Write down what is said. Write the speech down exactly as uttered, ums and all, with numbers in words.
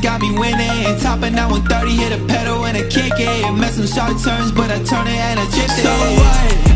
got me winning. Top it now one thirty, hit a pedal and a kick it. Mess some short turns, but I turn it and I chip it. So what?